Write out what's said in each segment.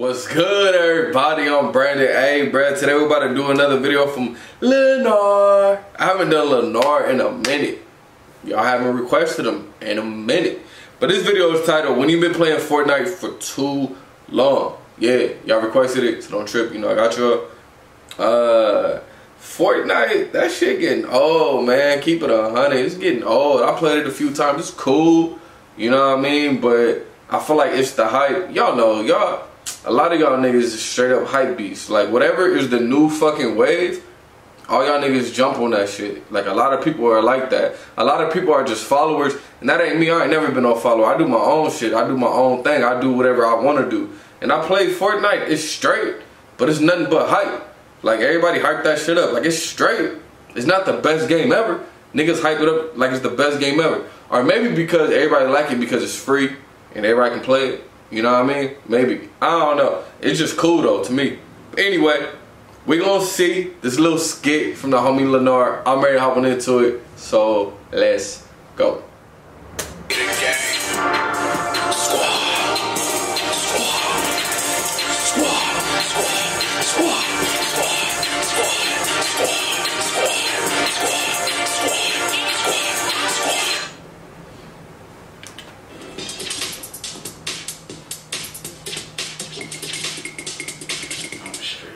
What's good, everybody? I'm Brandon A. Today we're about to do another video from Lenarr. I haven't done Lenarr in a minute. Y'all haven't requested him in a minute. But this video is titled, When You've Been Playing Fortnite For Too Long. Yeah, y'all requested it, so don't trip. You know, I got your Fortnite. That shit getting old, man. Keep it 100. It's getting old. I played it a few times. It's cool. You know what I mean? But I feel like it's the hype. Y'all know, y'all. A lot of y'all niggas is straight up hype beasts. Like, whatever is the new fucking wave, all y'all niggas jump on that shit. Like, a lot of people are like that. A lot of people are just followers. And that ain't me. I ain't never been no follower. I do my own shit. I do my own thing. I do whatever I want to do. And I play Fortnite. It's straight. But it's nothing but hype. Like, everybody hype that shit up. Like, it's straight. It's not the best game ever. Niggas hype it up like it's the best game ever. Or maybe because everybody like it because it's free and everybody can play it. You know what I mean? Maybe. I don't know. It's just cool, though, to me. Anyway, we're going to see this little skit from the homie Lenarr. I'm ready to hop on into it. So, let's go.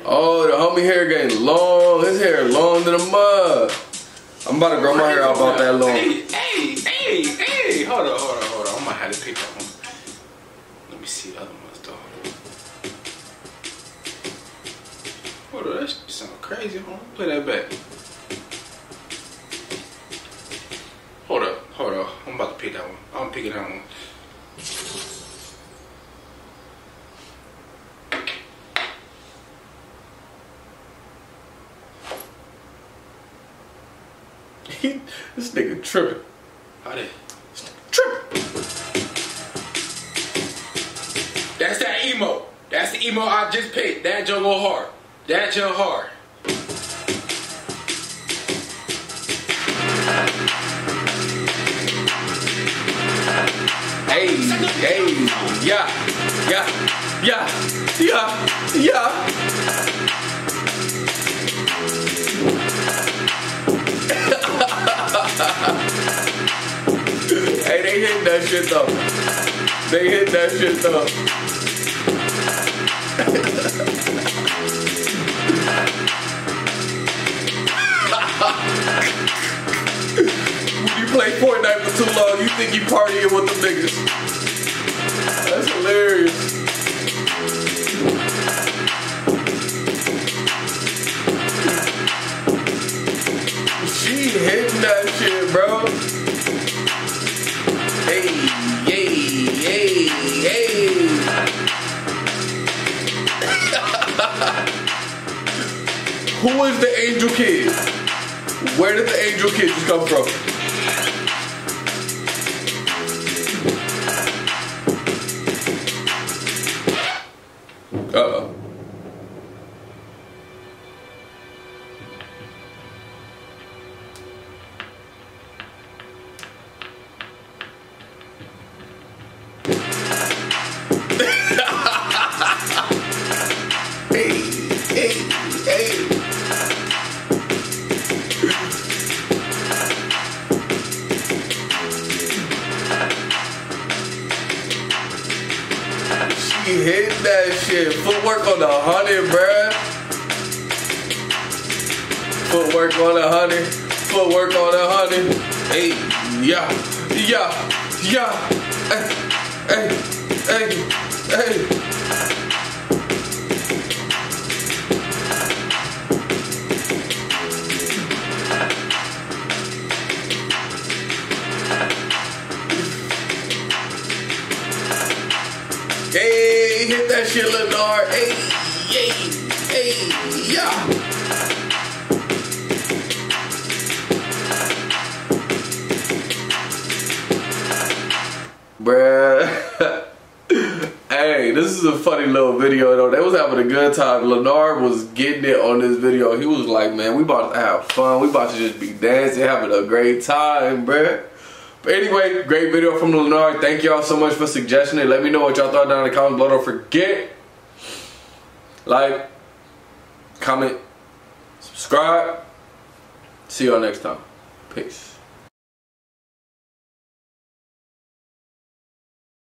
Oh, the homie hair getting long. His hair long than a mug. I'm about to grow my hair out about that long. Hey. Hold on. I might have to pick that one. Let me see the other ones, though. Hold on, that shit sound crazy. Hold on, play that back. Hold up. I'm about to pick that one. I'm picking that one. This nigga tripping. How did? This nigga tripping. That's that emo. That's the emo I just picked. That jungle hard. That jungle hard. Hey, yeah. Hey, they hit that shit though. They hit that shit though. When you play Fortnite for too long, you think you partying with them niggas. That's hilarious. Hitting that shit, bro. Hey. Who is the Angel Kids? Where did the Angel Kids come from? Uh-oh. She hit that shit. Footwork on 100, bruh. Footwork on 100. Footwork on 100. Hey, yeah. Hey. Hit that shit, Lenarr. Yeah. Bruh. Hey, this is a funny little video, though. They was having a good time. Lenarr was getting it on this video. He was like, man, we about to have fun. We about to just be dancing, having a great time, bruh. But anyway, great video from Lenarr. Thank y'all so much for suggesting it. Let me know what y'all thought down in the comments below. Don't forget. like, comment, subscribe. See y'all next time. Peace.